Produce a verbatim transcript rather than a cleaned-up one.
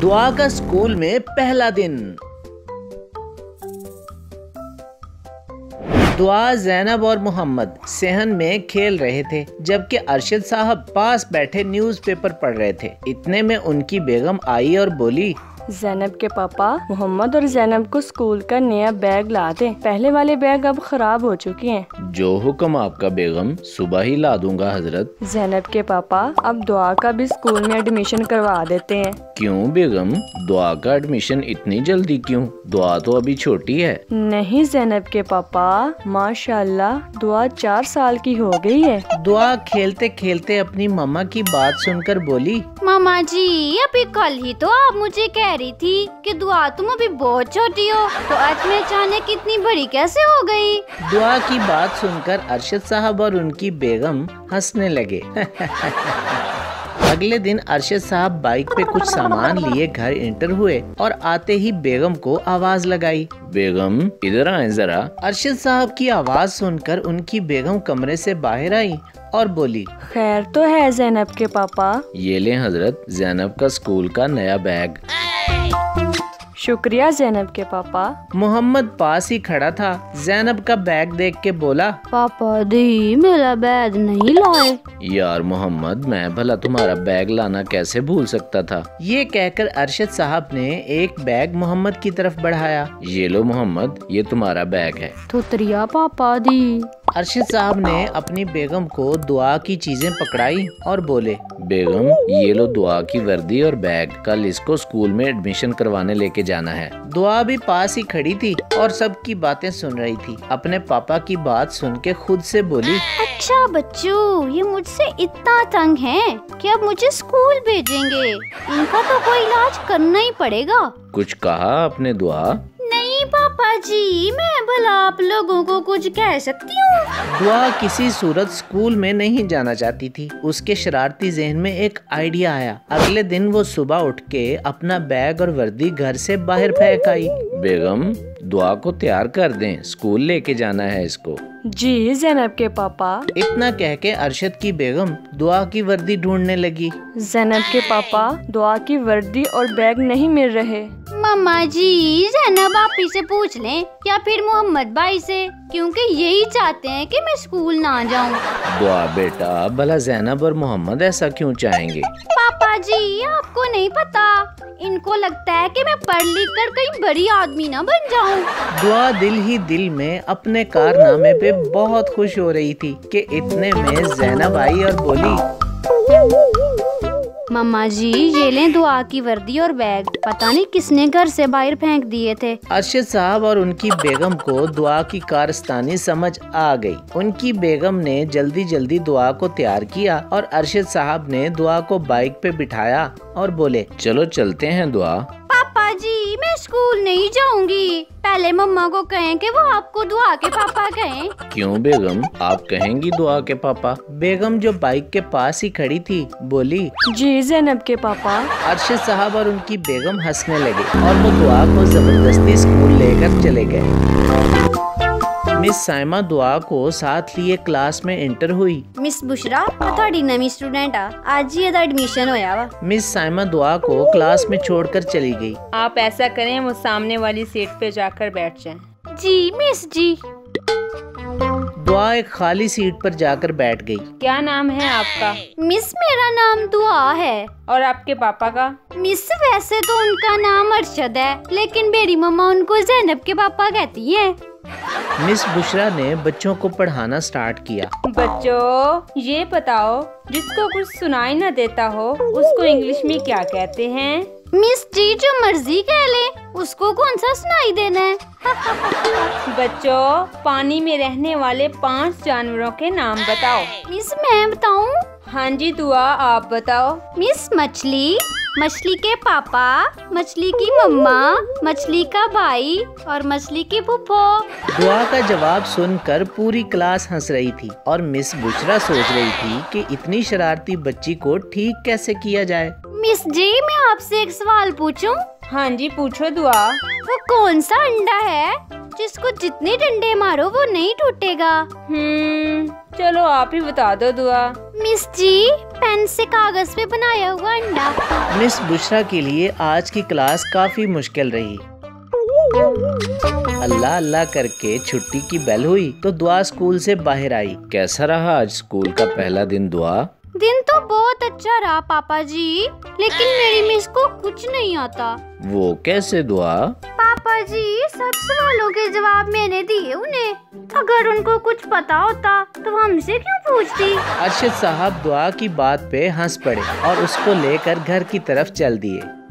दुआ का स्कूल में पहला दिन। दुआ, ज़ैनब और मोहम्मद सेहन में खेल रहे थे जबकि अरशद साहब पास बैठे न्यूज़पेपर पढ़ रहे थे। इतने में उनकी बेगम आई और बोली, ज़ैनब के पापा मोहम्मद और ज़ैनब को स्कूल का नया बैग ला दें, पहले वाले बैग अब खराब हो चुके हैं। जो हुक्म आपका बेगम, सुबह ही ला दूंगा हजरत। ज़ैनब के पापा, अब दुआ का भी स्कूल में एडमिशन करवा देते हैं। क्यों बेगम, दुआ का एडमिशन इतनी जल्दी क्यों? दुआ तो अभी छोटी है। नहीं ज़ैनब के पापा, माशाल्लाह दुआ चार साल की हो गई है। दुआ खेलते खेलते अपनी मामा की बात सुनकर बोली, मामा जी अभी कल ही तो आप मुझे कह रही थी कि दुआ तुम अभी बहुत छोटी हो, तो आज में अचानक इतनी बड़ी कैसे हो गई? दुआ की बात सुनकर अरशद साहब और उनकी बेगम हंसने लगे। अगले दिन अरशद साहब बाइक पे कुछ सामान लिए घर एंटर हुए और आते ही बेगम को आवाज लगाई, बेगम इधर आए जरा। अरशद साहब की आवाज सुनकर उनकी बेगम कमरे से बाहर आई और बोली, खैर तो है ज़ैनब के पापा? ये ले हजरत, ज़ैनब का स्कूल का नया बैग। शुक्रिया ज़ैनब के पापा। मोहम्मद पास ही खड़ा था। ज़ैनब का बैग देख के बोला, पापा दी मेरा बैग नहीं लाए। यार मोहम्मद, मैं भला तुम्हारा बैग लाना कैसे भूल सकता था। ये कहकर अरशद साहब ने एक बैग मोहम्मद की तरफ बढ़ाया। ये लो मोहम्मद, ये तुम्हारा बैग है। थुतरिया पापा दी। अरशद साहब ने अपनी बेगम को दुआ की चीजें पकड़ाई और बोले, बेगम ये लो दुआ की वर्दी और बैग, कल इसको स्कूल में एडमिशन करवाने लेके जाना है। दुआ भी पास ही खड़ी थी और सबकी बातें सुन रही थी। अपने पापा की बात सुन के खुद से बोली, अच्छा बच्चों, ये मुझसे इतना तंग हैं कि अब मुझे स्कूल भेजेंगे, इनका तो कोई इलाज करना ही पड़ेगा। कुछ कहा आपने दुआ? पापा जी, मैं भला आप लोगों को कुछ कह सकती हूँ। दुआ किसी सूरत स्कूल में नहीं जाना चाहती थी। उसके शरारती जहन में एक आइडिया आया। अगले दिन वो सुबह उठ के अपना बैग और वर्दी घर से बाहर फेंक आई। बेगम, दुआ को तैयार कर दें, स्कूल लेके जाना है इसको। जी ज़ैनब के पापा। इतना कह के अरशद की बेगम दुआ की वर्दी ढूंढने लगी। ज़ैनब के पापा, दुआ की वर्दी और बैग नहीं मिल रहे। मामा जी, ज़ैनब आप ही से पूछ लें या फिर मोहम्मद भाई से, क्योंकि यही चाहते हैं कि मैं स्कूल ना जाऊं। दुआ बेटा, भला ज़ैनब और मोहम्मद ऐसा क्यों चाहेंगे? पापा जी आपको नहीं पता, इनको लगता है कि मैं पढ़ लिख कर कहीं बड़ी आदमी ना बन जाऊं। दुआ दिल ही दिल में अपने कारनामे पे बहुत खुश हो रही थी कि इतने में ज़ैनब आई और बोली, मम्मा जी ये लें दुआ की वर्दी और बैग, पता नहीं किसने घर से बाहर फेंक दिए थे। अरशद साहब और उनकी बेगम को दुआ की कारस्तानी समझ आ गई। उनकी बेगम ने जल्दी जल्दी दुआ को तैयार किया और अरशद साहब ने दुआ को बाइक पे बिठाया और बोले, चलो चलते हैं दुआ। पापा जी मैं स्कूल नहीं जाऊंगी, पहले मम्मा को कहें कि वो आपको दुआ के पापा कहें। क्यों बेगम, आप कहेंगी दुआ के पापा? बेगम जो बाइक के पास ही खड़ी थी बोली, जी ज़ैनब के पापा। अरशद साहब और उनकी बेगम हंसने लगे और वो दुआ को जबरदस्ती स्कूल लेकर चले गए। मिस साइमा दुआ को साथ लिए क्लास में एंटर हुई। मिस बुशरा, थोड़ी नवी स्टूडेंट आ, आज ही एडमिशन होया वा। मिस साइमा दुआ को क्लास में छोड़कर चली गई। आप ऐसा करें, वो सामने वाली सीट पे जाकर बैठ जाएं। जी मिस जी। दुआ एक खाली सीट पर जाकर बैठ गई। क्या नाम है आपका? मिस मेरा नाम दुआ है। और आपके पापा का? मिस वैसे तो उनका नाम अरशद है, लेकिन मेरी मम्मा उनको ज़ैनब के पापा कहती है। मिस बुशरा ने बच्चों को पढ़ाना स्टार्ट किया। बच्चों ये बताओ, जिसको कुछ सुनाई ना देता हो उसको इंग्लिश में क्या कहते हैं? मिस जी जो मर्जी कह ले, उसको कौन सा सुनाई देना है। बच्चों पानी में रहने वाले पांच जानवरों के नाम बताओ। मिस मैं बताऊं? हाँ जी दुआ आप बताओ। मिस मछली, मछली के पापा, मछली की मम्मा, मछली का भाई और मछली की पुप्पो। दुआ का जवाब सुनकर पूरी क्लास हंस रही थी और मिस बुशरा सोच रही थी कि इतनी शरारती बच्ची को ठीक कैसे किया जाए। मिस जी मैं आपसे एक सवाल पूछूं? हाँ जी पूछो दुआ। वो कौन सा अंडा है जिसको जितने डंडे मारो वो नहीं टूटेगा। हम्म, चलो आप ही बता दो दुआ। मिस जी, पेन से कागज पे बनाया हुआ अंडा। मिस बुशरा के लिए आज की क्लास काफी मुश्किल रही। अल्लाह अल्लाह करके छुट्टी की बेल हुई तो दुआ स्कूल से बाहर आई। कैसा रहा आज स्कूल का पहला दिन दुआ? दिन तो बहुत अच्छा रहा पापा जी, लेकिन मेरी मिस को कुछ नहीं आता। वो कैसे दुआ? पापा जी, सब सवालों के जवाब मैंने दिए उन्हें, अगर उनको कुछ पता होता तो हमसे क्यों पूछती। अर्शद साहब दुआ की बात पे हंस पड़े और उसको लेकर घर की तरफ चल दिए।